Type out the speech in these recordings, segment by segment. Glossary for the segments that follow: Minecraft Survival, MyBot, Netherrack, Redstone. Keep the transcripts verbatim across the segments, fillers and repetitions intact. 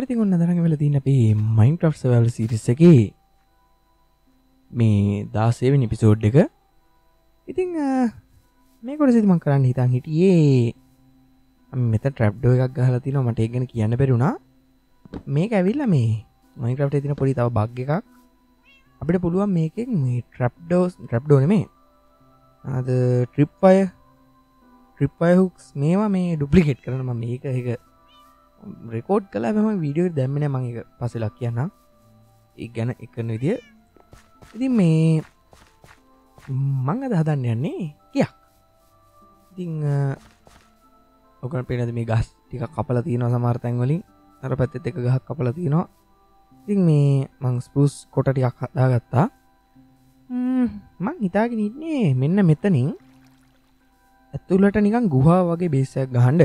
හරිතින් ඔන්න අදරංග වෙලා තියෙන අපේ Minecraft Survival series එකේ මේ දාසය වෙනි episode එක. ඉතින් මේ කොටස ඉතින් මම කරන්න හිතන් හිටියේ මම මෙතන trap door එකක් ගහලා තිනවා මට ඒක ගැන කියන්න බැරි වුණා. මේක ඇවිල්ලා මේ Minecraft එකේ තියෙන පොඩි තව bug එකක්. අපිට පුළුවන් මේකෙන් මේ trap doors trap door නෙමෙයි. අද trip wire trip wire hooks මේවා මේ duplicate කරන මම මේක එක රෙකෝඩ් කළා මම වීඩියෝ එක දැම්මේ නෑ මම ඒක පස්සෙලා කියන්නම්. ඒක ගැන එක කරන විදිය. ඉතින් මේ මම අද හදන්න යන්නේ ගයක්. ඉතින් ඔකන පේනද මේ ගස් ටිකක් කපලා තියෙනවා සමහර තැන් වලින්. අර පැත්තෙත් එක ගහක් කපලා තියෙනවා. ඉතින් මේ මම ස්ප්ලූස් කොට ටිකක් හදාගත්තා. ම්ම් මම හිතාගෙන ඉන්නේ මෙන්න මෙතනින් ඇතුළට නිකන් ගුහා වගේ බේස් එකක් ගහන්න.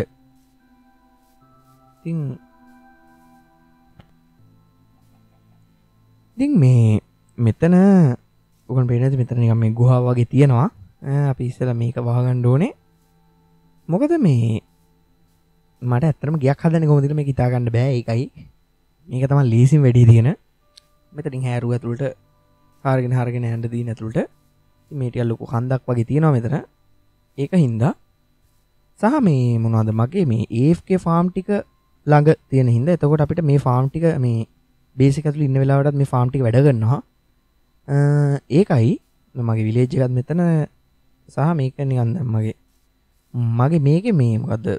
ඉතින් ඉතින් මේ මෙතන ඔකන් පේන්නේ නැති මෙතන නිකන් මේ ගුහා වගේ තියෙනවා. අපි ඉස්සලා මේක වහගන්න ඕනේ. මොකද මේ මට ඇත්තටම ගයක් හදන්න කොහොමද කියලා මේක හිතා ගන්න බෑ. ඒකයි මේක තමයි ලීසින් වැඩි තියෙන. මෙතනින් හැරුව ඇතුළට හරගෙන හරගෙන යන්න දින ඇතුළට මේ ටික ලොකු කන්දක් වගේ තියෙනවා මෙතන. ඒක හින්දා සහ මේ මොනවද මගේ මේ A F K farm ටික ළඟ තියෙන හින්දා එතකොට අපිට මේ farm ටික මේ base එක ඇතුළේ ඉන්න වෙලාවටත් මේ farm ටික වැඩ කරනවා. ඒකයි මගේ village එකත් මෙතන සහ මේක නිකන් දැන් මගේ මගේ මේකේ මේ මොකද්ද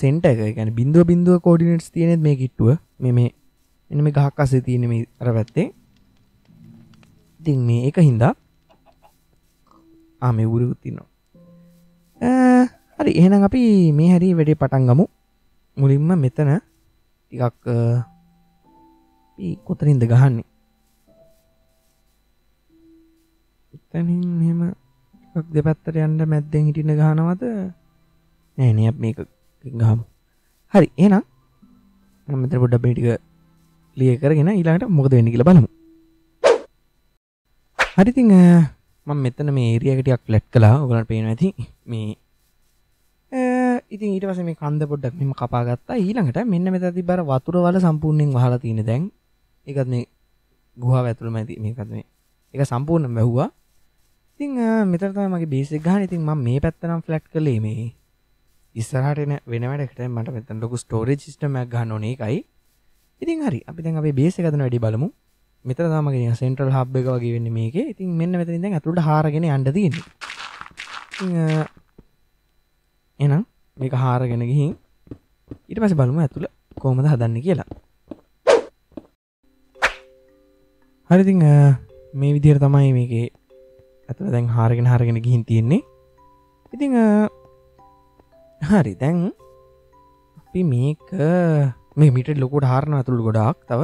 center එක. ඒ කියන්නේ බිඳුව බිඳුව coordinates තියෙනෙත් මේ කිට්ටුව. මේ මේ එන්න මේ ගහක් අස්සේ තියෙන මේ අර පැත්තේ. ඉතින් මේ ඒක හින්දා ආ මේ උරු තියෙනවා. හරි එහෙනම් අපි මේ හැරී වැඩේ පටන් ගමු. මුලින්ම මෙතන ටිකක් මේ කොතනින්ද ගහන්නේ? එතනින් මෙහෙම ටිකක් දෙපැත්තට යන්න මැද්දෙන් හිටින්න ගහනවද? නෑ නේ අපි මේක ගහමු. හරි එහෙනම් මම මෙතන පොඩ්ඩක් මේ ටික ක්ලියර් කරගෙන ඊළඟට මොකද වෙන්නේ කියලා බලමු. හරි ඉතින් මම මෙතන මේ ඒරියා එක ටිකක් ෆ්ලැට් කළා. ඔයාලට පේනවා ඇති මේ ඉතින් ඊට පස්සේ මේ කන්ද පොඩ්ඩක් මෙහෙම කපා ගත්තා. ඊළඟට මෙන්න මෙතන තිබ්බ අර වතුර වල සම්පූර්ණයෙන් වහලා තියෙන දැන්. ඒකත් මේ ගුහාව ඇතුළේම මේකත් මේ. ඒක සම්පූර්ණයෙන්ම වැහුවා. ඉතින් මෙතන තමයි මගේ බේස් එක ගහන්නේ. ඉතින් මම මේ පැත්ත නම් ෆ්ලැට් කළේ මේ ඉස්සරහට එන වෙන වැඩකට මට මෙතන ලොකු ස්ටෝරේජ් සිස්ටම් එකක් ගන්න ඕනේ. ඒකයි. ඉතින් හරි අපි දැන් අපේ බේස් එක හදන වැඩි බලමු. මෙතන තමයි මගේ සෙන්ට්‍රල් හබ් එක වගේ වෙන්නේ මේකේ. ඉතින් මෙන්න මෙතනින් දැන් අතුලට හාරගෙන යන්න තියෙන්නේ. ඉතින් එහෙනම් මේක හාරගෙන ගිහින් ඊට පස්සේ බලමු ඇතුළ කොහොමද හදන්නේ කියලා. හරි ඉතින් මේ විදිහට තමයි මේකේ ඇතුළ දැන් හාරගෙන හාරගෙන ගිහින් තියෙන්නේ. ඉතින් හරි දැන් අපි මේක මේ මීටර් ලොකුවට හාරන ඇතුළ ගොඩාක් තව.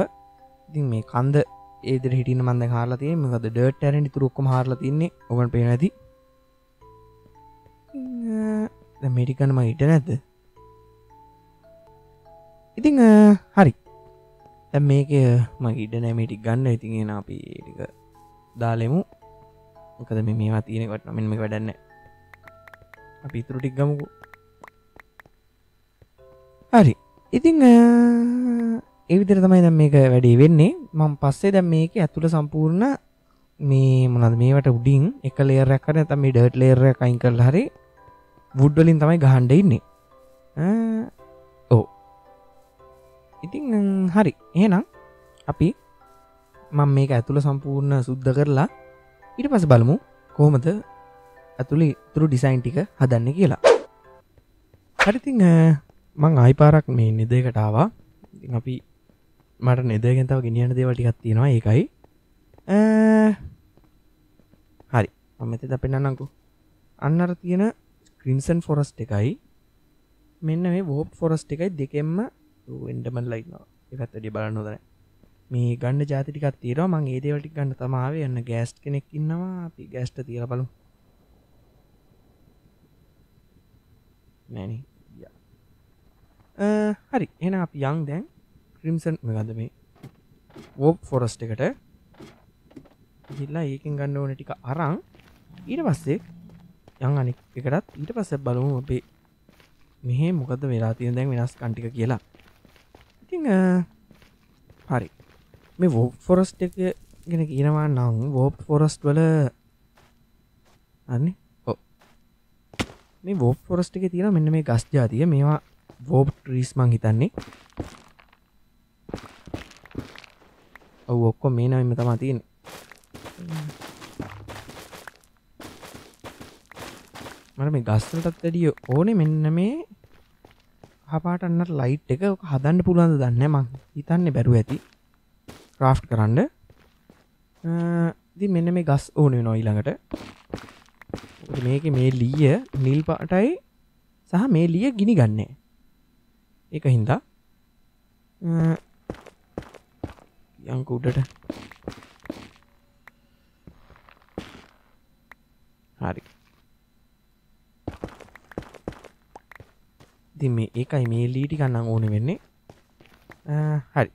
ඉතින් මේ කන්ද ඒ විදිහට හිටින්න මම දැන් හාරලා තියෙන්නේ. මොකද ඩර්ට් ඇරෙන් ඉතුරු ඔක්කොම හාරලා තින්නේ. ඔබන් පේන ඇති. දැන් මේ ටික ගන්න මම හිටියේ නැද්ද? ඉතින් හරි. දැන් මේක මම හිටියේ නැහැ මේ ටික ගන්න. ඉතින් එන අපි ටික දාලෙමු. මොකද මේ මේවා තියෙන කොට නම් මේක වැඩක් නැහැ. අපි ඊටු ටික ගමුකෝ. හරි. ඉතින් ඒ විදිහට තමයි දැන් මේක වැඩි වෙන්නේ. මම පස්සේ දැන් මේකේ ඇතුළ සම්පූර්ණ මේ මොනවාද මේවට උඩින් එක ලේයර් එකක් හරි නැත්නම් මේ ඩර්ට් ලේයර් එකක් අයින් කරලා හරි වුඩ් වලින් තමයි ගහන්න ඉන්නේ. ඔව්. ඉතින් හරි. එහෙනම් අපි මම මේක ඇතුළ සම්පූර්ණ සුද්ධ කරලා ඊට පස්සේ බලමු කොහොමද ඇතුළේ ඉතුරු ඩිසයින් ටික හදන්නේ කියලා. හරි ඉතින් මම ආයි පාරක් මේ නිදයකට ආවා. ඉතින් අපි මට නිදයකින් තව ගෙනියන්න දේවල් ටිකක් තියෙනවා. ඒකයි. හරි. මම මෙතන අපෙන්නන්නම්කෝ. අන්න අර තියෙන ක්‍රිම්සන් ෆොරස්ට් එකයි මෙන්න මේ වෝප් ෆොරස්ට් එකයි දෙකෙන්ම එන්ඩර්මන් ලයිනවා. ඒකත් වැඩි බලන්න හොඳ නැහැ. මේ ගන්න જાති ටිකක් තියෙනවා. මම ඒ දේවල් ටික ගන්න තමයි ආවේ. යන්න ගෑස්ට් කෙනෙක් ඉන්නවා. අපි ගෑස්ට් තියලා බලමු. නෑනේ. යා. අ හරි. එහෙනම් අපි යන් දැන් ක්‍රිම්සන් මොකද්ද මේ වෝප් ෆොරස්ට් එකට ගිහලා ඒකෙන් ගන්න ඕනේ ටික අරන් ඊට පස්සේ යන් අනික් එකටත් ඊට පස්සේ බලමු අපි මෙහෙ මොකද වෙලා තියෙන දැන් වෙනස් කන්ටික කියලා. Tinga. Hari. Me walk forest එක ගෙන කියනවා නම් walk forest වල අනේ ඔව්. මේ walk forest එකේ තියෙන මෙන්න මේ ගස් జాතිය මේවා walk trees මං හිතන්නේ. ඔව් ඔක්කොම මේ නම තමයි තියෙන්නේ. මම මේ ගස් වලටත් වැඩිය ඕනේ මෙන්න මේ අහපාට අන්නතර ලයිට් එක හදන්න පුළුවන්ද දන්නේ නැහැ මං හිතන්නේ බැරුව ඇති ක්‍රාෆ්ට් කරන්න. අ ඉතින් මෙන්න මේ ගස් ඕනේ වෙනවා ඊළඟට. මේකේ මේ ලීය නිල් පාටයි සහ මේ ලීය ගිනි ගන්නෑ. ඒක හින්දා අ යන් කුඩට හරි. ඉතින් මේ එකයි මේ ලී ටික ගන්න ඕනේ වෙන්නේ. අ හරි.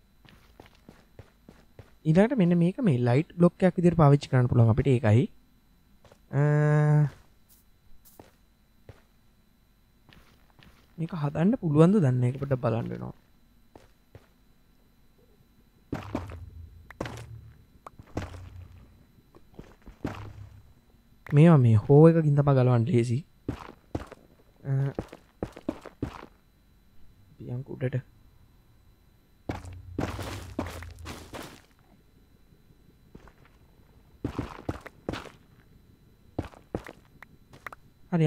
ඊළඟට මෙන්න මේක මේ ලයිට් බ්ලොක් එකක් විදිහට පාවිච්චි කරන්න පුළුවන් අපිට. ඒකයි මේක හදන්න පුළුවන්ද දන්නේ නැහැ. ඒක පොඩ්ඩක් බලන්න වෙනවා. මේවා මේ හෝ එකකින් තමයි ගලවන්න ලේසි. පියන් කුඩට හරි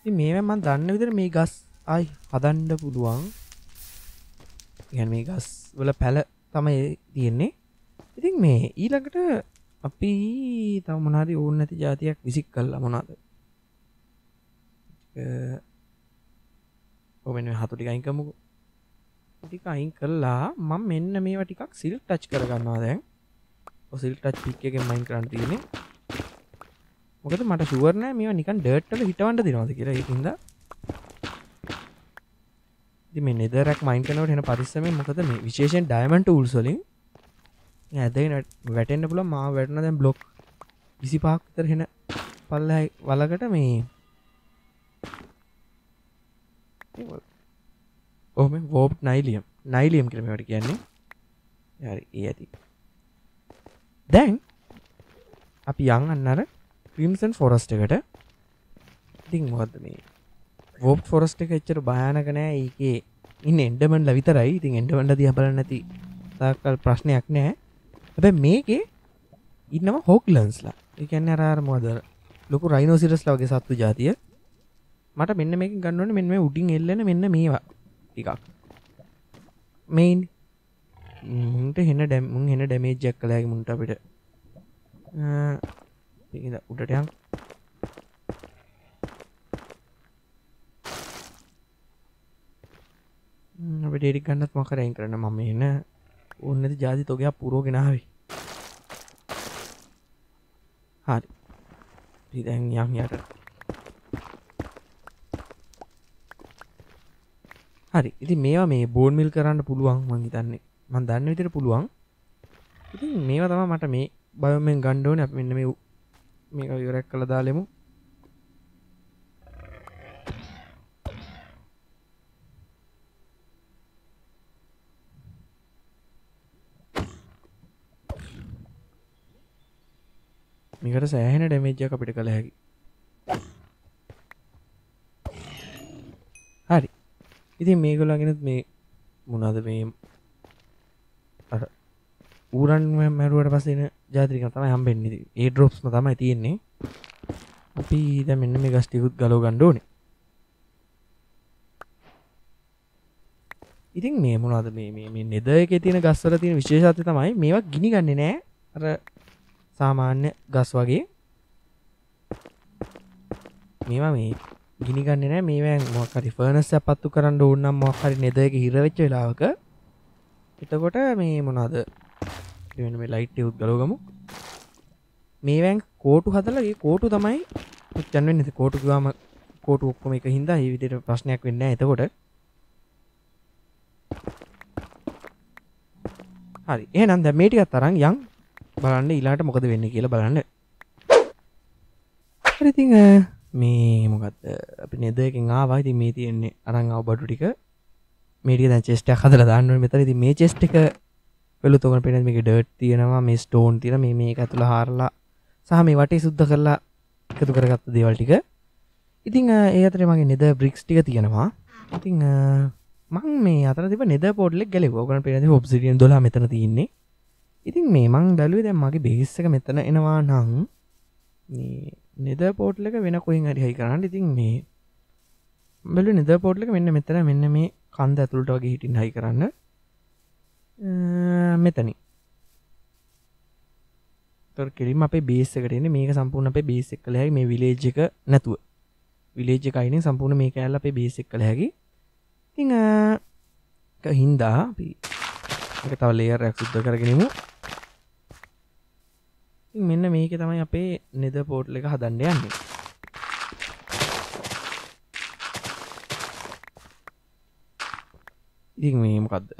ඉතින් මේවා මම දන්න විදිහට මේ ගස් ආයි හදන්න පුළුවන්. يعني මේ ගස් වල පැල තමයි තියෙන්නේ. ඉතින් මේ ඊළඟට අපි තව මොන හරි ඕන නැති જાතියක් විසික් කළා මොනවාද? ඒක ඔබෙන් හතු ටික අයින් කරමුකෝ. ටික අයින් කළා මම මෙන්න මේවා ටිකක් සිල් ටච් කරගන්නවා දැන්. ඔය සිල් ටච් පික් එකෙන් මයින් කරන්න තියෙන්නේ. මොකද මට ෂුවර් නෑ මේවා නිකන් ඩර්ට් වල හිටවන්න දෙනවද කියලා. ඒකින්ද ඉතින් මේ නෙදරක් මයින් කරනකොට එන පරිස්සමෙන් මොකද මේ විශේෂයෙන් ඩයමන්ඩ් ටූල්ස් වලින් ඇදගෙන වැටෙන්න පුළුවන්. මා වැටුණා දැන් බ්ලොක් විසිපහක් විතර එන පල්ලෙහා වලකට මේ ඔහොම වෝප් නයිලියම් නයිලියම් කියලා මේවට කියන්නේ. හරි ඒ ඇති. දැන් අපි යන් අන්න අර ක්‍රිම්සන් ෆොරෙස්ට් එකට. ඉතින් මොකද්ද මේ වෝප් ෆොරෙස්ට් එක ඇත්තට භයානක නෑ. ඒකේ ඉන්නේ එන්ඩර්මන්ලා විතරයි. ඉතින් එන්ඩර්මන්ලා දිහා බලන්න නැති තාක්කල් ප්‍රශ්නයක් නෑ. හැබැයි මේකේ ඉන්නම හොග්ලන්ස්ලා. ඒ කියන්නේ අර අර මොකද ලොකු රයිනෝසිරස්ලා වගේ සත්තු జాතිය. මට මෙන්න මේකෙන් ගන්න ඕනේ මෙන්න මේ උඩින් එල්ලෙන මෙන්න මේවා ටිකක්. මේන් මුන්ට හෙන ඩැම් මුන් හෙන ඩැමේජ් එකක් කළා වගේ මුන්ට අපිට. ඉතින් උඩට යන් අපිට ඒක ගන්නත් මොකක් හරි අයින් කරන්න. මම එන ඕන නැති જાති තෝගයක් පුරවගෙන ආවේ. හරි අපි දැන් යම් යට. හරි ඉතින් මේවා මේ බෝන් මිල් කරන්න පුළුවන් මං හිතන්නේ. මං දන්න විදිහට පුළුවන්. ඉතින් මේවා තමයි මට මේ බයෝමෙන් ගන්න ඕනේ. අපි මෙන්න මේ මේක විවරයක් කළා දාලෙමු. මේකට සෑහෙන ඩැමේජ් එකක් අපිට කළ හැකි. හරි. ඉතින් මේගොල්ලන්ගෙනුත් මේ මොනවාද මේ අර ඌරන් මැරුවට පස්සේ එන ජාතික තමයි හම්බෙන්නේ. ඉතින් ඒ ඩ්‍රොප්ස්ම තමයි තියෙන්නේ. අපි දැන් මෙන්න මේ ගස් ටිකුත් ගලව ගන්න ඕනේ. ඉතින් මේ මොනවද මේ මේ මේ නෙදර් එකේ තියෙන ගස් වල තියෙන විශේෂත්වය තමයි මේවා ගිනි ගන්නේ නැහැ. අර සාමාන්‍ය ගස් වගේ මේවා මේ ගිනි ගන්නේ නැහැ. මේවා මොකක් හරි ෆර්නස් එකක් පත්තු කරන්න ඕන නම් මොකක් හරි නෙදර් එකේ හිර වෙච්ච වෙලාවක එතකොට මේ මොනවාද මේ ලයිට් ටියුත් ගලවගමු මේවෙන් කෝටු හදලා ඒ කෝටු තමයි උච්චන් වෙන්නේ කෝටු ගාම කෝටු ඔක්කොම එක හින්දා මේ විදිහට ප්‍රශ්නයක් වෙන්නේ නැහැ එතකොට හරි එහෙනම් දැන් මේ ටිකත් අරන් යන් බලන්න ඊළාට මොකද වෙන්නේ කියලා බලන්න හරි ඉතින් මේ මොකද්ද අපි නේද එකෙන් ආවා ඉතින් මේ තියෙන්නේ අරන් ආව බඩු ටික මේක දැන් chest එකක් හදලා දාන්න ඕනේ මෙතන ඉතින් මේ chest එක වෙලුත් ඔකන පේනද මේකේ dirt තියෙනවා මේ stone තියෙනවා මේ මේක ඇතුළ හාරලා සහ මේ වටේ සුද්ධ කරලා එකතු කරගත්ත දේවල් ටික ඉතින් ඒ අතරේ මගේ nether bricks ටික තියෙනවා ඉතින් මම මේ අතර තිබ්බ nether portal එක ගැලෙව්වා ඔකන පේනද obsidian දොළහ මෙතන තියෙන්නේ ඉතින් මේ මම බැලුවේ දැන් මගේ base එක මෙතන එනවා නම් මේ nether portal එක වෙන කොහෙන් හරි හයි කරන්න ඉතින් මේ බැලුවේ nether portal එක මෙන්න මෙතන මෙන්න මේ කන්ද ඇතුළට වගේ හිටින් හයි කරන්න මෙතනි තොර කෙලින්ම අපේ බේස් එකට එන්නේ මේක සම්පූර්ණ අපේ බේස් එක කළා හැකි මේ විලේජ් එක නැතුව විලේජ් එක අයිනේ සම්පූර්ණ මේක ඇල්ල අපේ බේස් එක කළා හැකි ඉතින් ඒක හින්දා අපි මේක තව ලේයර් එකක් සුද්ධ කරගෙනමු ඉතින් මෙන්න මේක තමයි අපේ nether portal එක හදන්න යන්නේ ඉතින් මේ මොකද්ද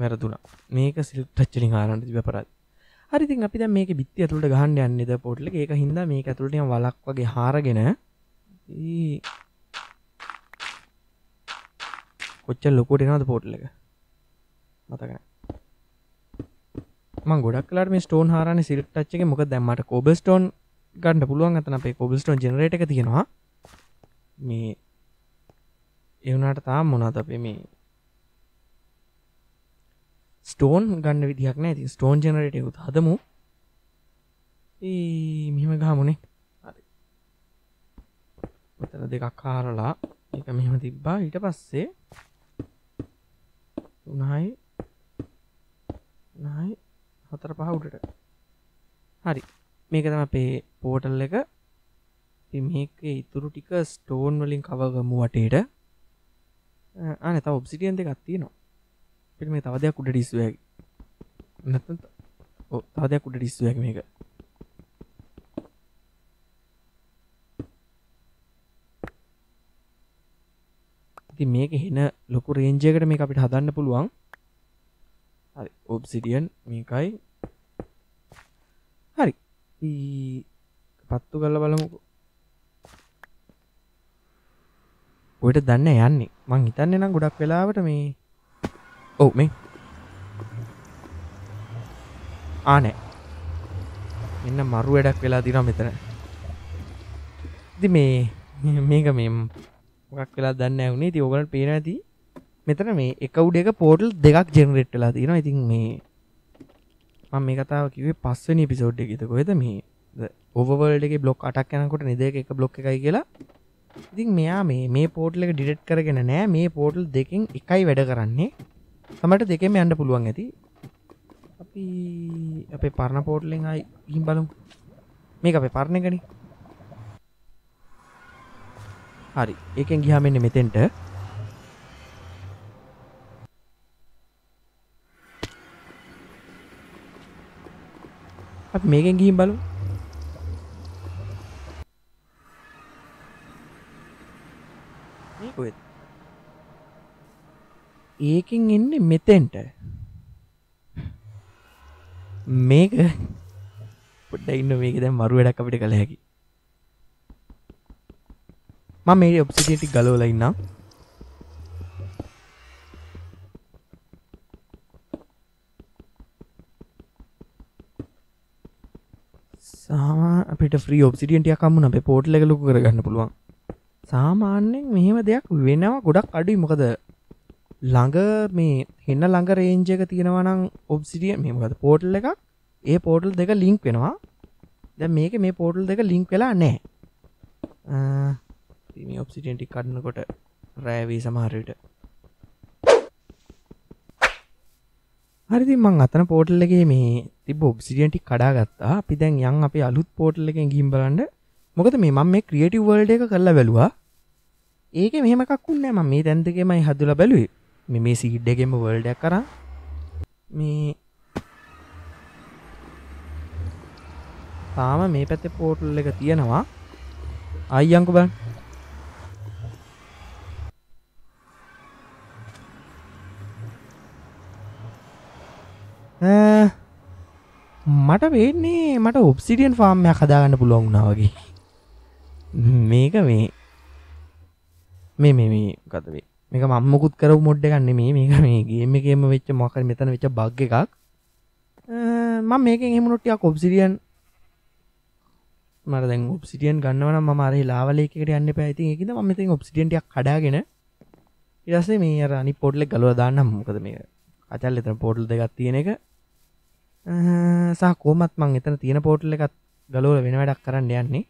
වැරදුනා මේක සිල් ටච් වලින් ආරන්න තිබ්බ පරාදයි හරි ඉතින් අපි දැන් මේකේ බිත්ති ඇතුළට ගහන්න යන්නේ ද පෝටල් එක ඒක හින්දා මේක ඇතුළට නිකන් වලක් වගේ හාරගෙන ඊ කොච්චර ලොකුට එනවද පෝටල් එක මතක නැහැ මම ගොඩක් වෙලාවට මේ ස්ටෝන් හාරන්නේ සිල් ටච් එකේ මොකද දැන් මට කෝබල් ස්ටෝන් ගන්න පුළුවන් අතන අපේ කෝබල් ස්ටෝන් ජෙනරේටර් එක තියෙනවා මේ ඒ වුණාට තාම මොනවද අපේ මේ ස්ටෝන් ගන්න විදිහක් නැහැ ඉතින් ස්ටෝන් ජෙනරේටර් එක හදමු ඒ මෙහෙම ගහමුනේ හරි මෙතන දෙකක් හරලා එක මෙහෙම තිබ්බා ඊට පස්සේ තුනයි නයි හතර පහ උඩට හරි මේක තමයි අපේ පෝටල් එක ඉතින් මේකේ ඉතුරු ටික ස්ටෝන් වලින් කවර් කරමු වටේට අනේ තව ඔබ්සිඩියන් දෙකක් තියෙනවා මේ තව දෙයක් උඩට ඉස්සු හැකි. නැත්නම් ඔව් තව දෙයක් උඩට ඉස්සු හැකි මේක. ඉතින් මේක වෙන ලොකු රේන්ජ් එකකට මේක අපිට හදන්න පුළුවන්. හරි ඔබ්සිඩියන් මේකයි. හරි. ඊ පත්තු කරලා බලමුකෝ. ඔයිට දන්නේ යන්නේ. මං හිතන්නේ නම් ගොඩක් වෙලාවට මේ Oh, me. Ah, no. I'm not going to get a little bit of a little bit of a portal. I think me. I'm going to give you a pass in episode. The overworld block attack and a block. I think me, I may portal like a detector again and I may portal taking a kai vedagarani. සමහරට දෙකෙම යන්න පුළුවන් ඇති. අපි අපේ පර්ණ portal එකෙන් ආයි ගිහින් බලමු. මේක අපේ පර්ණ එකනේ. හරි. ඒකෙන් ගියාම එන්නේ මෙතෙන්ට. අපි මේකෙන් ගිහින් බලමු. මේ කොහෙද? ඒකෙන් එන්නේ මෙතෙන්ට මේක පොඩ්ඩක් ඉන්න මේක දැන් මරු වැඩක් අපිට කළ හැකි මම මේ ඔබ්සිඩියන් ටික ගලවලා ඉන්නම් සාමා අපිට ෆ්‍රී ඔබ්සිඩියන් ටිකක් හම්බුණා අපේ පෝටල් එක ලොකු කරගන්න පුළුවන් සාමාන්‍යයෙන් මෙහෙම දෙයක් වෙනවා ගොඩක් අඩුයි මොකද ළඟ මේ හෙන්න ළඟ රේන්ජ් එක තියෙනවා නම් ඔබ්සිඩියන් මේ මොකද පෝටල් එකක් ඒ පෝටල් දෙක ලින්ක් වෙනවා දැන් මේක මේ පෝටල් දෙක ලින්ක් වෙලා නැහැ අ මේ ඔබ්සිඩියන් ටික කඩනකොට රෑ වේ සමහර විට හරි ඉතින් මම අතන පෝටල් එකේ මේ තිබ්බ ඔබ්සිඩියන් ටික කඩා ගත්තා අපි දැන් යන් අපේ අලුත් පෝටල් එකෙන් ගිහින් බලන්න මොකද මේ මම මේ ක්‍රියේටිව් වර්ල්ඩ් එක කරලා බැලුවා ඒක මෙහෙම එකක් උන්නේ නැහැ. මම මේ තැන් දෙකේමයි හදලා බලුවේ. මේ මේ සීඩ් එකෙන්ම වර්ල්ඩ් එකක් කරා. මේ තාම මේ පැත්තේ පෝටල් එක තියෙනවා. ආයි යන්කෝ බලන්න. අ මට වෙන්නේ මට ඔබ්සිඩියන් ෆාම් එකක් හදාගන්න පුළුවන් වුණා වගේ. මේක මේ මේ මේ මේ මොකද මේ මේක මම මොකුත් කරව මොඩ් එකක් නෙමෙයි. මේක මේ ගේම් එකේම වෙච්ච මොකක් හරි මෙතන වෙච්ච බග් එකක්. මම මේකෙන් එහෙම උනොත් ටිකක් ඔබ්සිඩියන් මට දැන් ඔබ්සිඩියන් ගන්නවා නම් මම අර ලාවල එකකට යන්න එපා. ඉතින් ඒකින්ද මම මෙතෙන් ඔබ්සිඩියන් ටිකක් කඩාගෙන ඊට පස්සේ මේ අර අනිත් පෝටල් එක ගලවලා දාන්නම්. මොකද මේක අතල් එතන පෝටල් දෙකක් තියෙන එක සහ කොහොමත් මම එතන තියෙන පෝටල් එකත් ගලවලා වෙන වැඩක් කරන්න යන්නේ.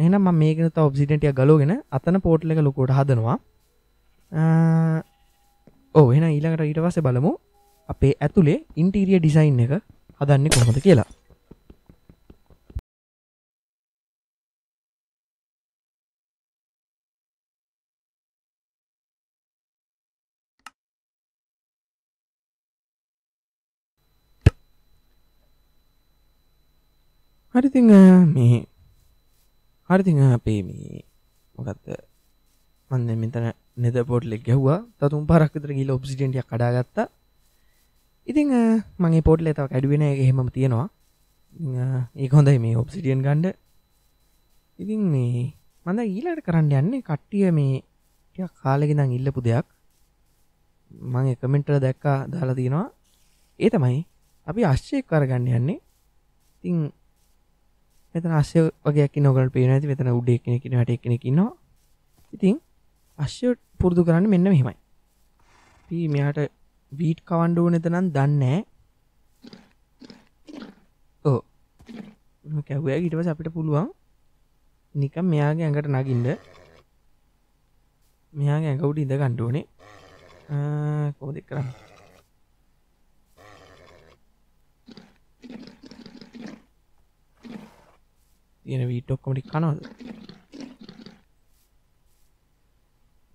එහෙනම් මම මේකෙන් තව ඔබ්සිඩියන් ටික ගලවගෙන අතන පෝටල් එක ලොකුවට හදනවා. ඔව් එහෙනම් ඊළඟට ඊට පස්සේ බලමු අපේ ඇතුලේ ඉන්ටීරියර් ඩිසයින් එක හදන්නේ කොහොමද කියලා. හරි ඉතින් මේ හරිතිං අපේ මේ මොකද්ද මම දැන් මෙතන nether portal එක ගහුවා. තතුන් පාරක් විතර ගිහලා obsidian ටිකක් කඩාගත්තා. ඉතින් මම මේ portal එක තව කැඩුවේ නැහැ. ඒක හැමම තියෙනවා. ඒක හොඳයි මේ obsidian ගන්න. ඉතින් මේ මම දැන් ඊළඟට කරන්න යන්නේ කට්ටිය මේ ටිකක් කාලෙක ඉඳන් ඉල්ලපු දෙයක් මම කමෙන්ට් වල දැක්කා දාලා තියෙනවා. ඒ තමයි අපි ආශ්‍රය කරගන්න යන්නේ. ඉතින් මෙතන අශ්‍ය වගේ කිනෝගල් පේනවා. ඉතින් මෙතන උඩ එක්කෙනෙක් ඉන්නවා යට එක්කෙනෙක් ඉන්නවා. ඉතින් අශ්‍ය පුරුදු කරන්න මෙන්න මෙහෙමයි. අපි මෙයාට වීට් කවන්න ඕනේද නම් දන්නේ නැහැ. ඔව් මම කැවුවා. ඊට පස්සේ අපිට පුළුවන් නිකන් මෙයාගේ ඇඟට නගින්න. මෙයාගේ ඇඟ උඩ ඉඳ ගන්න ඕනේ. ආ කොහොමද කරන්නේ? තියෙන වීට් ඔක්කොම ටික කනවද?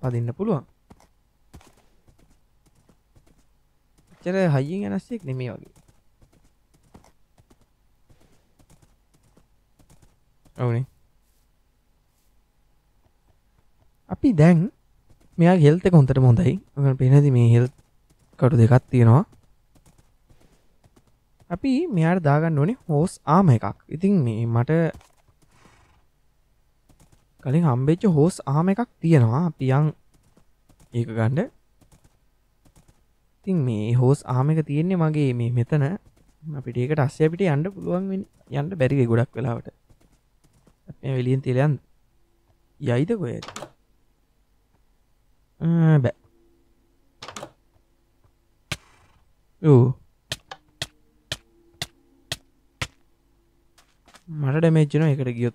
පදින්න පුළුවන්. ඉතල හයියෙන් යන අශ්‍යෙක් නෙමෙයි වගේ. ඔව්නේ. අපි දැන් මෙයාගේ හෙල්ත් එක හොඳටම හොඳයි. ඔයාලා පේනදි මේ හෙල්ත් කටු දෙකක් තියෙනවා. අපි මෙයාට දාගන්න ඕනේ හෝස් ආම එකක්. ඉතින් මේ මට කලින් හම්බෙච්ච හෝස් ආම එකක් තියෙනවා. අපි යන් ඒක ගන්න. ඉතින් මේ හෝස් ආම එක තියෙන්නේ මගේ මේ මෙතන. අපිට ඒකට ASCII අපිට යන්න පුළුවන් වෙන්නේ. යන්න බැරි වෙයි ගොඩක් වෙලාවට. අපි එළියෙන් තියලා යන්න. යයිද කොහෙද? ආ බෑ. ඕ මට ඩැමේජ් වෙනවා ඒකට ගියොත්.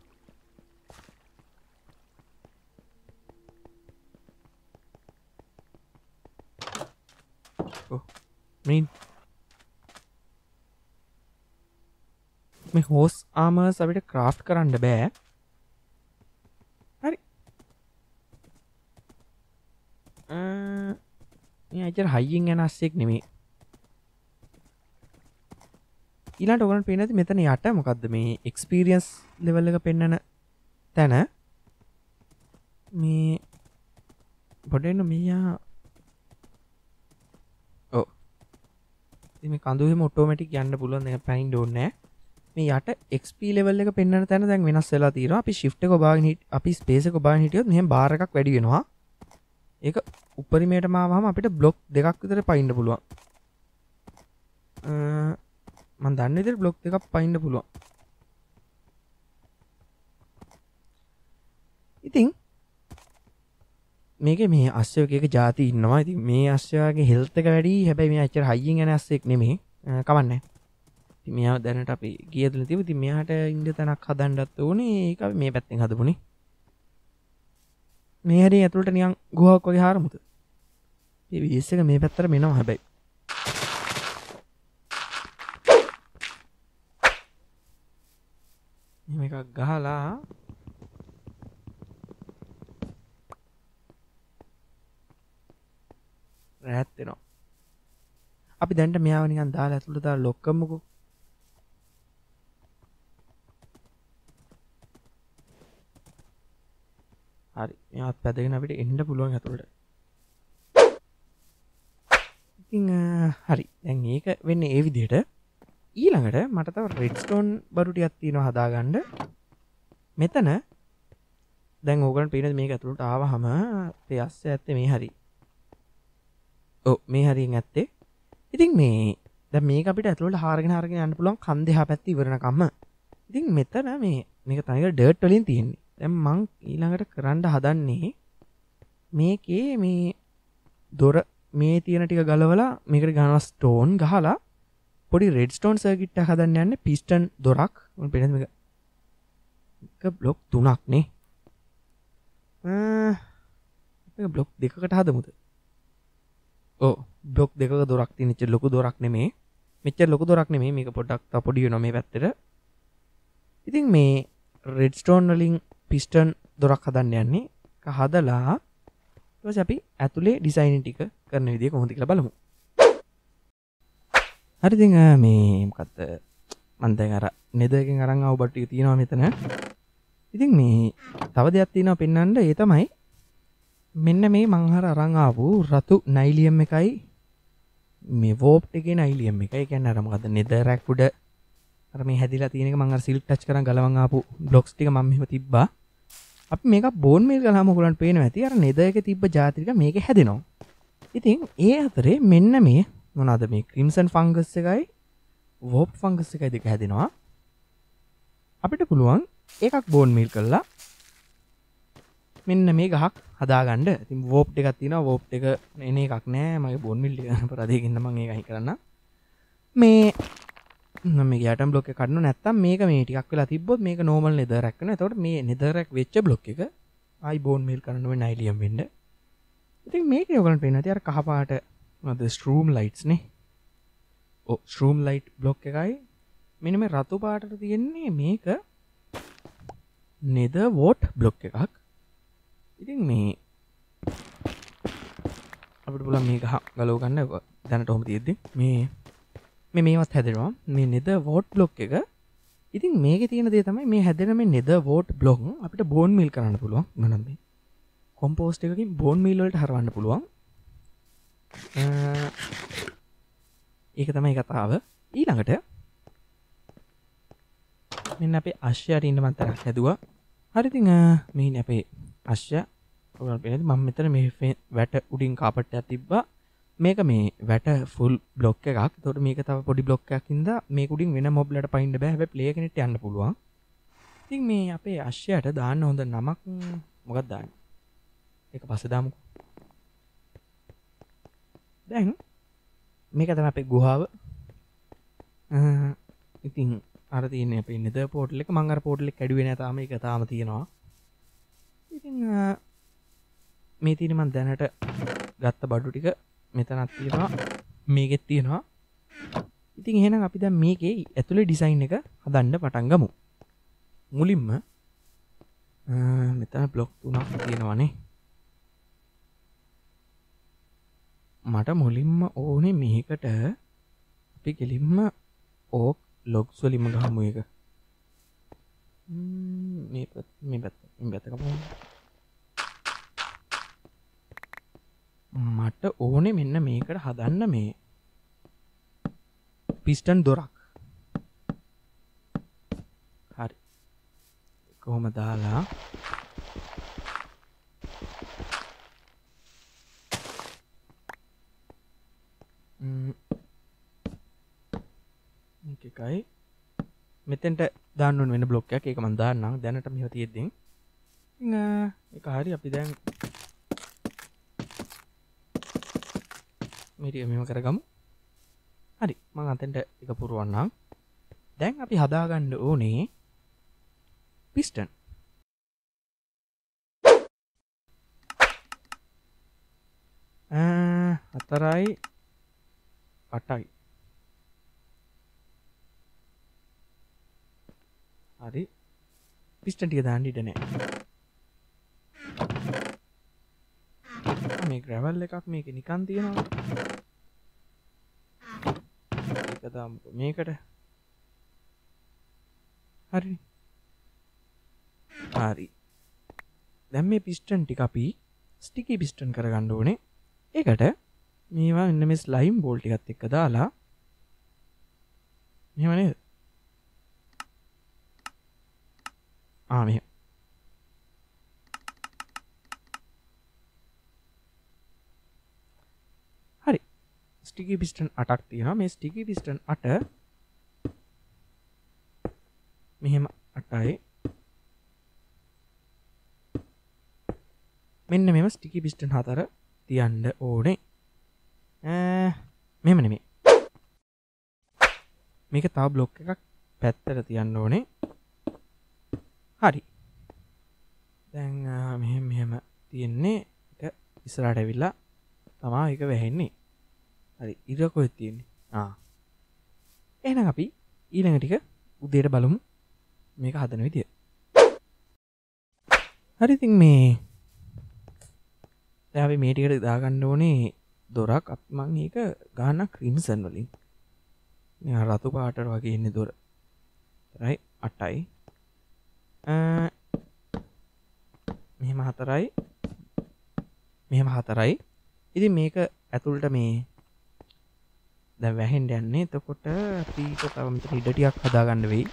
මේ මේ හෝස් ආමර්ස් අපිට ක්‍රාෆ්ට් කරන්න බෑ. හරි. අ මේ ඇත්තට හයියෙන් යන ASCII එක නෙමෙයි. ඊළඟට ඔයගොල්ලන් පේන්නේ නැති මෙතන යට මොකද්ද මේ එක්ස්පීරියන්ස් ලෙවල් එක පෙන්නන තැන. මේ පොඩ්ඩෙන්න මෙයා ඉතින් මේ කඳුෙම ඔටෝමැටික් යන්න පුළුවන් දැන් පැනින්න ඕනේ නැහැ මේ යට X P level එක පෙන්වන්න තැන දැන් වෙනස් වෙලා තියෙනවා අපි shift එක ඔබාගෙන හිට අපි space එක ඔබාගෙන හිටියොත් මෙහෙම බාර් එකක් වැඩි වෙනවා ඒක උඩරිමේටම ආවම අපිට block දෙකක් විතර පයින්න පුළුවන් අ මම දන්න විදිහට block දෙකක් පයින්න පුළුවන් ඉතින් මේකේ මේ අස්සය එක එක જાති ඉන්නවා. ඉතින් මේ අස්සයාගේ හෙල්ත් එක වැඩි. හැබැයි මෙයා ඇත්තට හයියෙන් යන අස්සෙක් නෙමෙයි. කවන්නේ. ඉතින් මෙයා දැනට අපි ගියදලා තිබු. ඉතින් මෙයාට ඉන්න තැනක් හදන්නත් ඕනේ. ඒක අපි මේ පැත්තෙන් හදපුනේ. මේ හැරේ ඇතුළට නිකන් ගුහාවක් වගේ හරමුද. මේ වීස් එක මේ පැත්තට මෙනවා හැබැයි. මේක ගහලා රැත් වෙනවා අපි දැන්ට මෙයාව නිකන් දාලා ඇතුළට දාලා ලොක් කරමුකෝ හරි මෙයාත් පැදගෙන අපිට එන්න පුළුවන් ඇතුළට ඉතින් හරි දැන් මේක වෙන්නේ ඒ විදිහට ඊළඟට මට තව රෙඩ්ස්ටෝන් බරු ටිකක් තියෙනවා හදාගන්න මෙතන දැන් ඕගලන්ට පේනද මේක ඇතුළට ආවහම ඒ අස්සේ ඇත්තේ මේ හරි ඔව් මේ හරියෙන් ඇත්තේ ඉතින් මේ දැන් මේක අපිට ඇතුළට හාරගෙන හාරගෙන යන්න පුළුවන් කන් දෙහා පැත්තේ ඉවරනකම්ම ඉතින් මෙතන මේ මේක තනිකර ඩර්ට් වලින් තියෙන්නේ දැන් මං ඊළඟට කරන්න හදන්නේ මේකේ මේ දොර මේ තියෙන ටික ගලවලා මේකට ගහනවා ස්ටෝන් ගහලා පොඩි රෙඩ් ස්ටෝන් සර්කිට් එකක් හදන්න යන්නේ පිස්ටන් දොරක් මම පෙන්නන මේක එක බ්ලොක් තුනක් නේ අ මේක බ්ලොක් දෙකකට හදමුද Oh, block dekaka dorak thiyena mecha loku dorak nemey. Mecha loku dorak nemey meka podak tha podi wenawa me pattata. Ithin me redstone වලින් piston dorak hadanne yanne. එක හදලා ඊට පස්සේ අපි ඇතුලේ ඩිසයින් ටික කරන විදිය කොහොමද කියලා බලමු. හරි ඉතින් මේ මොකද්ද මම දැන් අර nether එකෙන් අරන් ආව බට් එක තියෙනවා මෙතන. ඉතින් මේ තව දෙයක් තියෙනවා පෙන්වන්න ඒ තමයි මෙන්න මේ මංහර අරන් ආපු රතු නයිලියම් එකයි මේ වෝප්ට් එකේ නයිලියම් එක. ඒ කියන්නේ අර මොකද නෙදරක් උඩ අර මේ හැදිලා තියෙන එක මං අර සිල්ට් ටච් කරන් ගලවන් ආපු බ්ලොක්ස් ටික මම මෙහෙම තිබ්බා. අපි මේක බෝන් මේල් ගලහම ඔයගලන්ට පේනවා ඇති. අර නෙදර එකේ තිබ්බ જાති ටික මේකේ හැදෙනවා. ඉතින් ඒ අතරේ මෙන්න මේ මොනවාද මේ ක්‍රිම්සන් ෆංගස් එකයි වෝප් ෆංගස් එකයි දෙක හැදෙනවා. අපිට පුළුවන් එකක් බෝන් මේල් කරලා මෙන්න මේ ගහක් හදාගන්න. ඉතින් වෝප් එකක් තියෙනවා. වෝප් එක එන එකක් නෑ. මගේ බෝන් මිල් එක පරාදයකින්ද මම ඒක අහි කරන්න. මේ මම මේ යටම් බ්ලොක් එක කඩනවා. නැත්තම් මේක මේ ටිකක් වෙලා තිබ්බොත් මේක normal nether rack වෙනවා. එතකොට මේ nether rack වෙච්ච බ්ලොක් එක ආයි බෝන් මිල් කරන්න වෙන නයිලියම් වෙන්න. ඉතින් මේකේ ඔයගලන්ට පේනවා. ඉතින් අර කහ පාට මොනවද ස්ට්‍රූම් ලයිට්ස් නේ. ඔව් ස්ට්‍රූම් ලයිට් බ්ලොක් එකයි. මෙන්න මේ රතු පාටට තියෙන්නේ මේක nether wart බ්ලොක් එකක්. ඉතින් මේ අපිට බලන්න මේක ගලව ගන්න දැනට කොහොමද තියෙද්දි මේ මේ මේවත් හැදෙනවා මේ nether wart block එක ඉතින් මේකේ තියෙන දේ තමයි මේ හැදෙන මේ nether wart block අපිට bone meal කරන්න පුළුවන් මොනනම් මේ compost එකකින් bone meal වලට හරවන්න පුළුවන් ඒක තමයි කතාව ඊළඟට මෙන්න අපේ අශ්‍යයට ඉන්න මම තරක් හැදුවා හරි ඉතින් මේ ඉන්නේ අපේ අශ්‍ය මම මෙතන මේ වැට උඩින් කාපට්ටයක් තිබ්බා මේක මේ වැට ෆුල් බ්ලොක් එකක් එතකොට මේක තව පොඩි බ්ලොක් එකක් ඉඳලා මේක උඩින් වෙන මොබ්ලට පයින්න බෑ හැබැයි ප්ලේයර් කෙනෙක්ට යන්න පුළුවන් ඉතින් මේ අපේ අශ්‍යයට දාන්න හොඳ නමක් මොකක්ද දාන්නේ ඒක පස්සේ දාමුකෝ දැන් මේක තමයි අපේ ගුහාව ඉතින් අර තියෙන්නේ අපේ nether portal එක මම අර portal එක කැඩුවේ නෑ තාම ඒක තාම තියෙනවා ඉතින් මේ තියෙන මම දැනට ගත්ත බඩු ටික මෙතනක් තියෙනවා මේකෙත් තියෙනවා ඉතින් එහෙනම් අපි දැන් මේකේ ඇතුලේ ඩිසයින් එක හදන්න පටන් ගමු මුලින්ම මෙතන බ්ලොක් තුනක් තියෙනවානේ මට මුලින්ම ඕනේ මේකට අපි ගෙලින්ම ඕක් ලොග්ස් වලින්ම ගහමු එක මේ මේ පැත්ත මට ඕනේ මෙන්න මේකට හදන්න මේ piston dorak. Hari. කොහොමද දාලා? ම්ම්. මේක එකයි. මෙතෙන්ට දාන්න ඕන වෙන බ්ලොක් එකක්. ඒක මම දාන්නම්. දැනට මෙහෙ තියෙද්දී. ඒක හරි අපි දැන් මෙරිය මෙහෙම කරගමු. හරි මම අතෙන්ට එක පුරවන්නම්. දැන් අපි හදාගන්න ඕනේ piston. ආ හතරයි අටයි. හරි piston ටික දාන්න ඉඩ නැහැ. මේ gravel එකක් මේක නිකන් තියෙනවා. මේකට හරි හරි දැන් මේ piston ටික අපි sticky piston කරගන්න ඕනේ. ඒකට මේවා ඉන්න මේ slime ball ටිකත් එක්ක දාලා මෙහෙම නේද? ආ මෙහෙම. Sticky piston attack තියෙනවා. මේ sticky piston අට මෙහෙම අටයි. මෙන්න මේව sticky piston හතර තියන්න ඕනේ. ඈ මෙහෙම නෙමෙයි. මේක තව block එකක් පැත්තට තියන්න ඕනේ. හරි. දැන් මෙහෙම මෙහෙම තියෙන්නේ. ඒක ඉස්සරහට ඇවිල්ලා තමයි ඒක වැහෙන්නේ. හරි ඉර කොහෙද තියෙන්නේ? ආ එහෙනම් අපි ඊළඟ ටික උදේට බලමු මේක හදන විදිය. හරි ඉතින් මේ දැන් අපි මේ ටිකට දාගන්න ඕනේ දොරක්. මම මේක ගන්න ක්‍රිම්සන් වලින්. මේ රතු පාට වගේ ඉන්නේ දොර. හරි අටයි. අ මෙහෙම හතරයි. මෙහෙම හතරයි. ඉතින් මේක ඇතුළට මේ දැන් වැහෙන්න යන්නේ. එතකොට පීට තව මෙතන ඉඩ ටිකක් හදාගන්න වෙයි.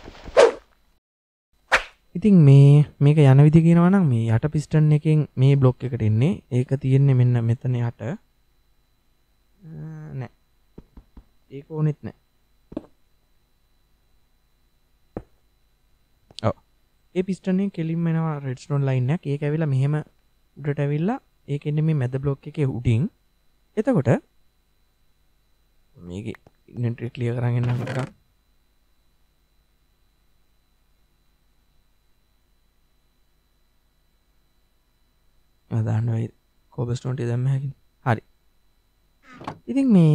ඉතින් මේ මේක යන විදිහ කියනවා නම් මේ යට piston එකෙන් මේ block එකට එන්නේ. ඒක තියෙන්නේ මෙන්න මෙතන යට. නෑ. ඒක ඕනෙත් නෑ. ඔව්. ඒ piston එකෙන් කෙලින්ම එනවා redstone line එකක්. ඒක ඇවිල්ලා මෙහෙම උඩට ඇවිල්ලා ඒක එන්නේ මේ මැද block එකේ උඩින්. එතකොට මේක ඉන්වෙන්ටරි ක්ලියර් කරගෙන යන්න ඕන එක. මම දාන්නේ කෝබස්ටෝන් ටික දැම්ම හැකියි. හරි. ඉතින් මේ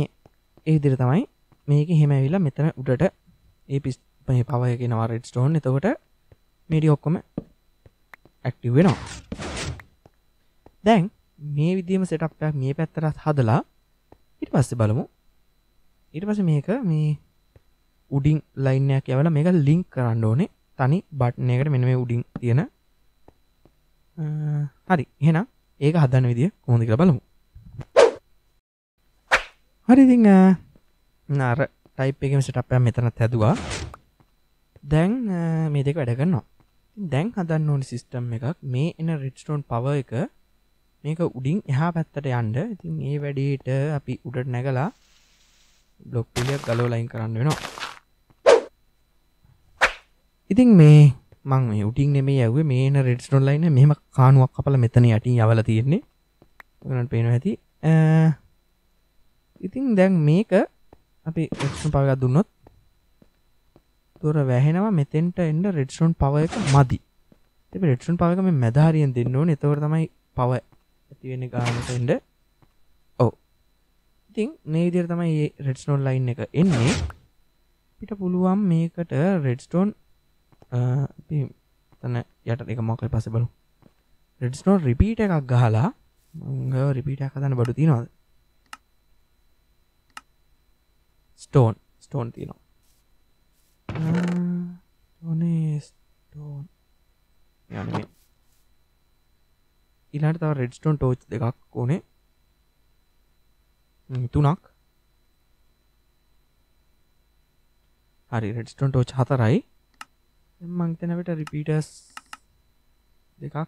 ඒ විදිහට තමයි මේක එහෙම ඇවිල්ලා මෙතන උඩට ඒ මේ පවර් එක එනවා රෙඩ්ස්ටෝන්. එතකොට මේ ටික ඔක්කොම ඇක්ටිව් වෙනවා. දැන් මේ විදිහම සෙටප් එකක් මේ පැත්තට හදලා ඊට පස්සේ බලමු. ඊට පස්සේ මේක මේ උඩින් ලයින් එකක් යවලා මේක ලින්ක් කරන්න ඕනේ තනි බටන් එකකට. මෙන්න මේ උඩින් තියෙන හරි එහෙනම් ඒක හදන්න විදිය කොහොමද කියලා බලමු. හරි ඉතින් නාර ටයිප් එකේම සෙටප් එක මෙතනත් හැදුවා. දැන් මේ දෙක වැඩ කරනවා. දැන් හදන්න ඕනේ සිස්ටම් එකක්. මේ එන රෙඩ්ස්ටෝන් පවර් එක මේක උඩින් එහා පැත්තට යන්න. ඉතින් ඒ වැඩේට අපි උඩට නැගලා බ්ලොක් පිළියක් ගලව ලයින් කරන්න වෙනවා. ඉතින් මේ මං මේ උඩින් නෙමෙයි යවුවේ. මේ එන රෙඩ්ස්ටෝන් ලයින් එක මෙහෙම කාණුවක් කපලා මෙතන යටින් යවලා තියෙන්නේ. ඔයගොල්ලන්ට පේනවා ඇති. ඉතින් දැන් මේක අපි රෙඩ්ස්ටෝන් පවර් එකක් දුන්නොත් දොර වැහෙනවා. මෙතෙන්ට එන්න රෙඩ්ස්ටෝන් පවර් එක මදි. ඉතින් රෙඩ්ස්ටෝන් පවර් එක මේ මැද හරියෙන් දෙන්න ඕනේ. එතකොට තමයි පවර් ඇති වෙන්නේ ගානට එන්න. ඉතින් මේ විදිහට තමයි මේ රෙඩ්ස්ටෝන් ලයින් එක එන්නේ. අපිට පුළුවන් මේකට රෙඩ්ස්ටෝන් අපි එතන යට එක මොකක්ද පස්සේ බලමු. රෙඩ්ස්ටෝන් රිපීට් එකක් ගහලා මම ඔය රිපීට් එක හදන්න බඩු තියනවාද? ස්ටෝන් ස්ටෝන් තියනවා. ඕනේ ස්ටෝන්. යන්නේ. ඊළඟට තව රෙඩ්ස්ටෝන් ටෝච් දෙකක් ඕනේ. තුනක් अरे रेडस्टोन टॉर्च हाथा रहा मांगते ना बेटा रिपीटर्स देखा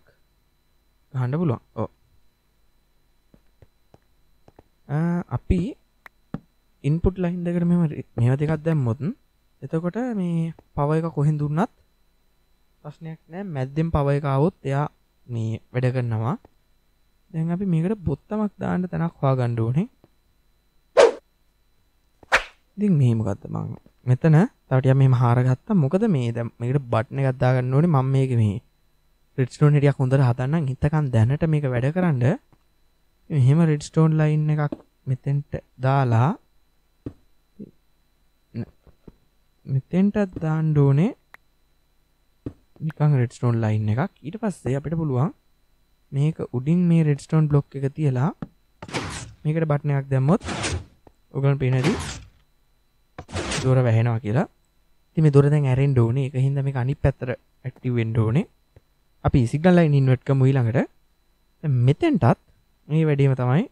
घांडा बोलो ओ අපි ඉන්පුට් ලයින් දෙකට මෙහෙම මේවා දෙකක් දැම්මොත් එතකොට මේ පවර් එක කොහෙන් දුන්නත් ප්‍රශ්නයක් නැහැ මැද්දෙන් පවර් එක આવොත් එයා මේ වැඩ කරනවා දැන් අපි මේකට බොත්තමක් දාන්න තැනක් හොයාගන්න ඕනේ ඉතින් මේ මොකද්ද මම මෙතන තව ටිකක් මෙහෙම හාරගත්තා මොකද මේ දැන් මේකට බටන් එකක් දාගන්න ඕනේ මම මේක මේ රෙඩ්ස්ටෝන් ටිකක් හොඳට හදන්නම් හිතකන් දැනට මේක වැඩ කරන්න මෙහෙම රෙඩ්ස්ටෝන් ලයින් එකක් මෙතෙන්ට දාලා මෙතෙන්ට දාන්න ඕනේ නිකන් රෙඩ්ස්ටෝන් ලයින් එකක් ඊට පස්සේ අපිට පුළුවන් මේක උඩින් මේ රෙඩ්ස්ටෝන් බ්ලොක් එක තියලා මේකට බටන් එකක් දැම්මොත් ඔයගොල්ලන් පේනදී දොර වැහෙනවා කියලා ඉතින් මේ දොර දැන් ඇරෙන්න ඕනේ ඒක හින්දා මේක අනිත් පැත්තට ඇක්ටිව් වෙන්න ඕනේ අපි සිග්නල් ලයින් ඉන්වර්ට් කරමු ඊළඟට දැන් මෙතෙන්ටත් මේ වැඩිම තමයි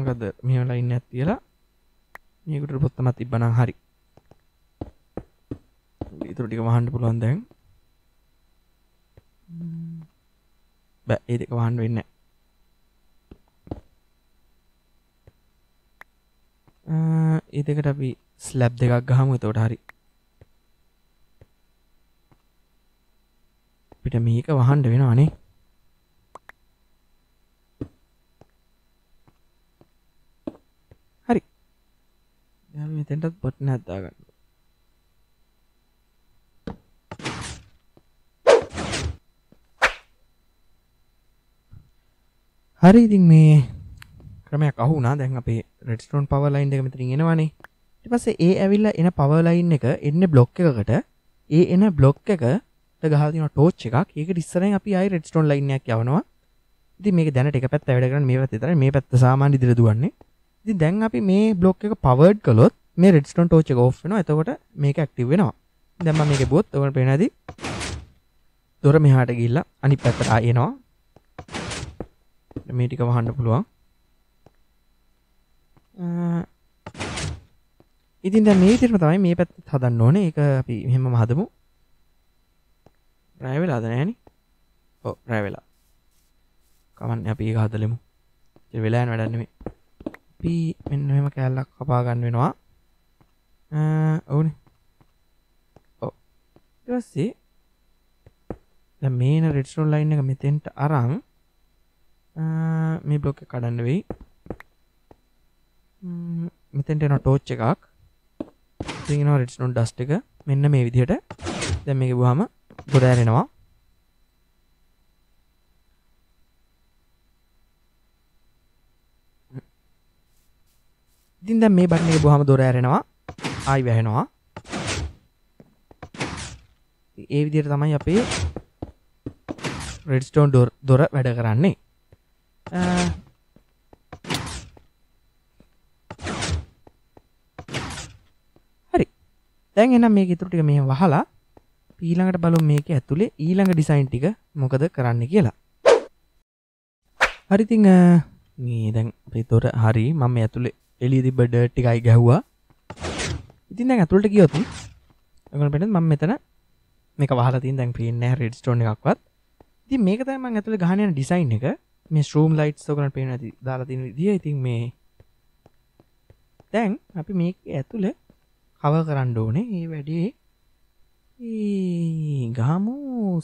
මොකද මෙහෙම ලයින් එකක් තියලා මේකට පොත්තමක් තිබ්බනම් හරි. ඊටු ටික වහන්න පුළුවන් දැන්. බෑ ඒ දෙක වහන්න වෙන්නේ නැහැ. අ ඒ දෙකට අපි ස්ලැබ් දෙකක් ගහමු එතකොට හරි. අපිට මේක වහන්න වෙනවනේ. මෙතෙන්ටත් බට්න එකක් දාගන්න. හරි ඉතින් මේ ක්‍රමයක් අහු වුණා. දැන් අපේ රෙඩ්ස්ටෝන් පවර් ලයින් එක මෙතනින් එනවනේ. ඊට පස්සේ ඒ ඇවිල්ලා එන පවර් ලයින් එක එන්නේ බ්ලොක් එකකට. ඒ එන බ්ලොක් එකට ගහලා තියෙන ටෝච් එකක්. ඒකට ඉස්සරහින් අපි ආයි රෙඩ්ස්ටෝන් ලයින් එකක් යවනවා. ඉතින් මේක දැනට එක පැත්ත වැඩ කරන්නේ මේ පැත්ත විතරයි. මේ පැත්ත සාමාන්‍ය ඉදිරියට දුවන්නේ. ඉතින් දැන් අපි මේ බ්ලොක් එක පවර්ඩ් කළොත් මේ රෙඩ්ස්ටෝන් ටෝච් එක ඕෆ් වෙනවා. එතකොට මේක ඇක්ටිව් වෙනවා. දැන් මම මේකේ බොත් ඔයාලට පේනවාද? දොර මෙහාට ගිහිල්ලා අනිත් පැත්තට ආ එනවා. මේ ටික වහන්න පුළුවන්. ඉතින් දැන් මේ විදිහටම තමයි මේ පැත්තත් හදන්න ඕනේ. ඒක අපි මෙහෙමම හදමු. රෑ වෙලාද නෑනේ? ඔව් රෑ වෙලා. කමන්නේ අපි ඒක හදලෙමු. ඉතින් වෙලා යන වැඩක් නෙමෙයි. අපි මෙන්න මෙහෙම කැල්ලක් කපා ගන්න වෙනවා. ඕනේ. ඔව්. ඊට පස්සේ දැන් මේන රෙඩ්ස්ටෝන් ලයින් එක මෙතෙන්ට අරන් මේ බ්ලොක් එක කඩන්න වෙයි. මෙතෙන්ට එන ටෝච් එකක්. ඉතින් එන රෙඩ්ස්ටෝන් ඩස්ට් එක මෙන්න මේ විදිහට දැන් මේක ගුවාම ගොඩ ඇරෙනවා. ඉතින් දැන් මේ බටන් එක බොහම දොර ඇරෙනවා. ආයි වැහෙනවා. ඒ විදිහට තමයි අපේ රෙඩ්ස්ටෝන් දොර දොර වැඩ කරන්නේ. හරි. දැන් එහෙනම් මේක ඉතුරු ටික මෙහෙම වහලා ඊළඟට බලමු මේක ඇතුලේ ඊළඟ ඩිසයින් ටික මොකද කරන්න කියලා. හරි ඉතින් මේ දැන් අපේ දොර හරි මම මේ ඇතුලේ එළිය තිබ්බ ඩර්ට් ටිකයි ගැහුවා. ඉතින් දැන් අතුලට ගියොත් ඔයගොල්ලෝ බලන්න මම මෙතන මේක වහලා තියෙන දැන් පේන්නේ නැහැ රෙඩ්ස්ටෝන් එකක්වත්. ඉතින් මේක තමයි මම අතුලේ ගහන යන ඩිසයින් එක. මේ ස්ට්‍රූම් ලයිට්ස් ඔයගොල්ලන්ට පේන ඇති දාලා තියෙන විදිය. ඉතින් මේ දැන් අපි මේක ඇතුලේ කවර් කරන්න ඕනේ. මේ වැඩි ඒ ගහමු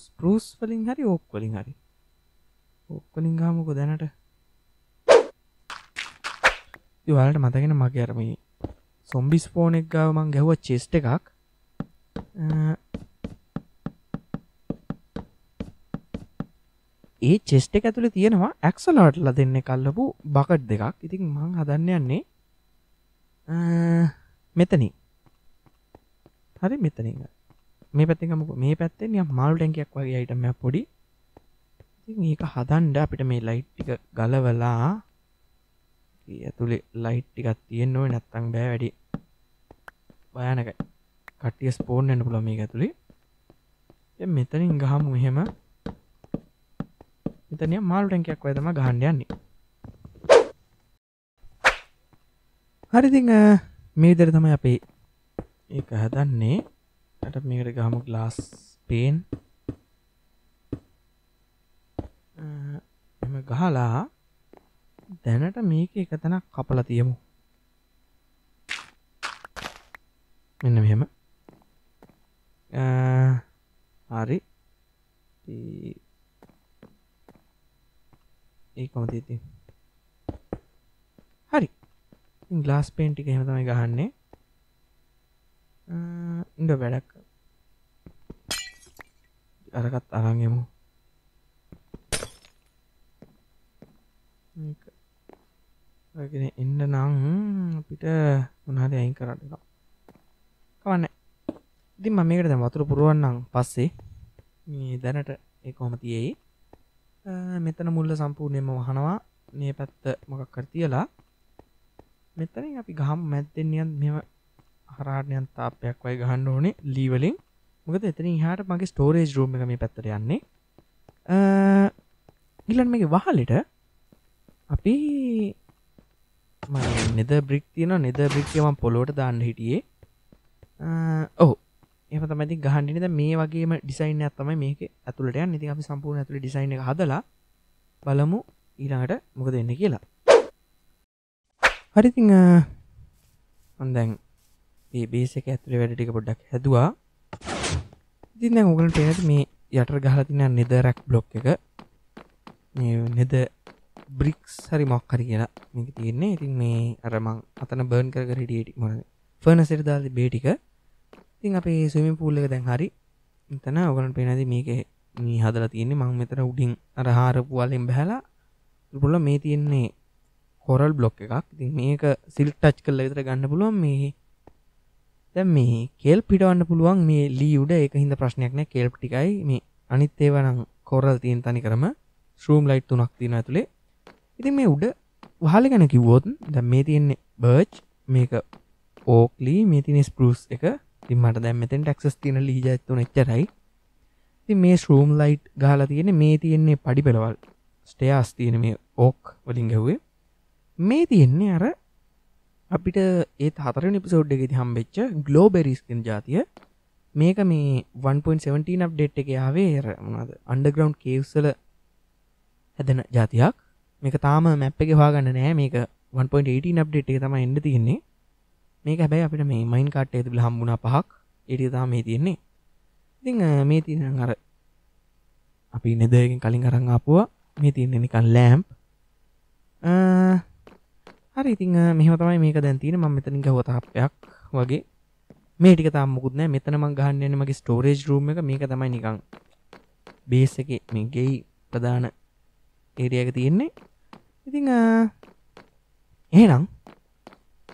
ස්ප්‍රූස් වලින් හරි ඕක් වලින් හරි. ඕක් වලින් ගහමුකෝ දැනට. ඔයාලට මතකද මගේ අර මේ සොම්බිස් ෆෝන් එක ගාව මං ගැහුවා චෙස්ට් එකක්. ඒ චෙස්ට් එක ඇතුලේ තියෙනවා ඇක්සලරේටර්ලා දෙන්නේ කල්ලපු බකට් දෙකක්. ඉතින් මං හදන්න යන්නේ මෙතනින්. හරි මෙතනින්. මේ පැත්තෙන් ගමුකෝ. මේ පැත්තෙන් නිකන් මාළු ටැංකියක් වගේ අයිටම් එකක් පොඩි. ඉතින් මේක හදන්න අපිට මේ ලයිට් ටික ගලවලා ඇතුලේ ලයිට් ටිකක් තියෙන්න ඕනේ නැත්නම් බෑ වැඩි භයානකයි. කට්ටිය ස්පෝන් වෙන්න පුළුවන් මේක ඇතුලේ. දැන් මෙතනින් ගහමු මෙහෙම. මෙතනිය මාළු ටැංකියක් වගේ තමයි ගහන්න යන්නේ. හරි ඉතින් මේ විදිහට තමයි අපි ඒක හදන්නේ. අර මේකට ගහමු glass pane. එහෙම ගහලා දැනට මේක එක තැනක් කපලා තියමු. මෙන්න මෙහෙම. අ හරි. ඒකම තියෙන්නේ. හරි. glass pane එක එහෙම තමයි ගහන්නේ. ඉඳ වැඩක් අරකට අරන් යමු. මේක ඔයගෙන එන්න නම් අපිට මොන හරි අයින් කරන්න වෙනවා. කවන්නේ. ඉතින් මම මේකට දැන් වතුර පුරවන්නම් පස්සේ මේ දැනට ඒ කොහොම තියෙයි. මෙතන මුල්ල සම්පූර්ණයෙන්ම වහනවා. මේ පැත්ත මොකක් කර තියලා මෙතනින් අපි ගහමු මැද්දෙන් නියන් මෙහෙම හරාටනියන් තාපයක් වගේ ගහන්න ඕනේ ලී වලින්. මොකද එතනින් එහාට මගේ ස්ටෝරේජ් රූම් එක මේ පැත්තට යන්නේ. අ ඊළඟ මේකේ වහලෙට අපි මම nether brick තියෙනවා. nether brick එක මම පොළොවට දාන්න හිටියේ. අ ඔව්. එහෙම තමයි ඉතින් ගහන්න ඉන්නේ. දැන් මේ වගේම ඩිසයින් එකක් තමයි මේකේ ඇතුළට යන්නේ. ඉතින් අපි සම්පූර්ණ ඇතුළේ ඩිසයින් එක හදලා බලමු ඊළඟට මොකද වෙන්නේ කියලා. හරි ඉතින් මම දැන් මේ බේස් එක ඇතුලේ වැඩ ටික පොඩ්ඩක් හැදුවා. ඉතින් දැන් ඕගොල්ලන්ට පේනද මේ යටර ගහලා තියෙන netherrack block එක මේ nether bricks හරි මොකක් හරි කියලා මේක තියෙන්නේ. ඉතින් මේ අර මං අතන burn කර කර හිටියේ මොනද furnace එකට දාලා බේ ටික. ඉතින් අපේ swimming pool එක දැන් හරි. මෙතන ඕගොල්ලන්ට පේනද මේකේ මේ හදලා තියෙන්නේ. මං මෙතන උඩින් අර හාරපු වලින් බහැලා පුළුවන් මේ තියෙන්නේ coral block එකක්. ඉතින් මේක silk touch කරලා විතර ගන්න පුළුවන්. මේ දැන් මේ කේල් පිටවන්න පුළුවන් මේ ලී උඩ. ඒක හින්දා ප්‍රශ්නයක් නෑ. කේල් ටිකයි මේ අනිත් ඒවා නම් කොරල් තියෙන තනිකරම ෂූම් ලයිට් තුනක් තියෙනවා ඇතුලේ. ඉතින් මේ උඩ වහල ගැන කිව්වොත් දැන් මේ තියෙන්නේ බර්ච්, මේක ඕක්ලි, මේ තියෙන ස්ප්‍රූස් එක. ඉතින් මට දැන් මෙතෙන්ට ඇක්සස් තියෙන ලී ජාත් තුන එච්චරයි. ඉතින් මේ ෂූම් ලයිට් ගහලා තියෙන්නේ. මේ තියෙන්නේ පඩි පෙළවල් ස්ටෙයාස් තියෙන මේ ඕක් වලින් ගහුවේ. මේ තියෙන්නේ අර අපිට ඒ හතරවෙනි එපිසෝඩ් එකේදී හම්බෙච්ච ග්ලෝබෙරිස් කියන જાතිය. මේක මේ one point seventeen අප්ඩේට් එකේ ආවේ මොනවාද අන්ඩර්ග්‍රවුන්ඩ් කේව්ස් වල හැදෙන જાතියක්. මේක තාම මැප් එකේ හොයාගන්න නැහැ. මේක one point eighteen අප්ඩේට් එකේ තමයි එන්න තියෙන්නේ. මේක හැබැයි අපිට මේ Minecraft එකේ තිබිලා හම්බුණා පහක්. ඒ ටික තමයි මේ තියෙන්නේ. ඉතින් මේ තියෙන අර අපි nether එකෙන් කලින් අරන් ආපුවා. මේ තියෙන්නේ නිකන් ලෑම්ප්. අ හරි ඉතින් මෙහෙම තමයි මේක දැන් තියෙන්නේ. මම මෙතනින් ගහුවා තාප්පයක් වගේ. මේ ටික තාම මොකුත් නැහැ. මෙතන මම ගහන්න යන්නේ මගේ ස්ටෝරේජ් රූම් එක. මේක තමයි නිකන් බේස් එකේ මේ ගේ ප්‍රධාන ඒරියා එක තියෙන්නේ. ඉතින් එහෙනම්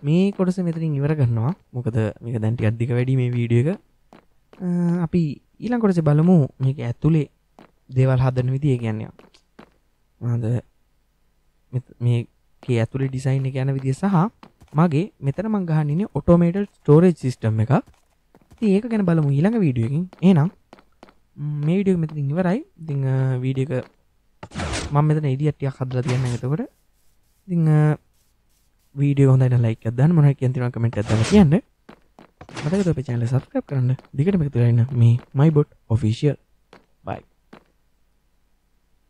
මේ කොටස මෙතනින් ඉවර කරනවා. මොකද මේක දැන් ටිකක් දිග වැඩි මේ වීඩියෝ එක. අපි ඊළඟ කොටසේ බලමු මේක ඇතුලේ දේවල් හදන විදිය. ඒ කියන්නේ මොනවද මේ කේ ඇතුලේ ඩිසයින් එක යන විදිය සහ මගේ මෙතන මම ගහන්න ඉන්නේ ඔටෝමේටඩ් ස්ටෝරේජ් සිස්ටම් එකක්. ඉතින් ඒක ගැන බලමු ඊළඟ වීඩියෝ එකකින්. එහෙනම් මේ වීඩියෝ එක මෙතනින් ඉවරයි. ඉතින් වීඩියෝ එක මම මෙතන ඉඩියට් ටිකක් හදලා තියන්නම්. එතකොට ඉතින් වීඩියෝ හොඳයි නම් ලයික් එකක් දාන්න. මොනවා කියන්න තියෙනවා කමෙන්ට් එකක් දාලා කියන්න. මතකද අපේ channel එක subscribe කරන්න. දිගටම එකතු වෙලා ඉන්න. මේ my bot official. bye.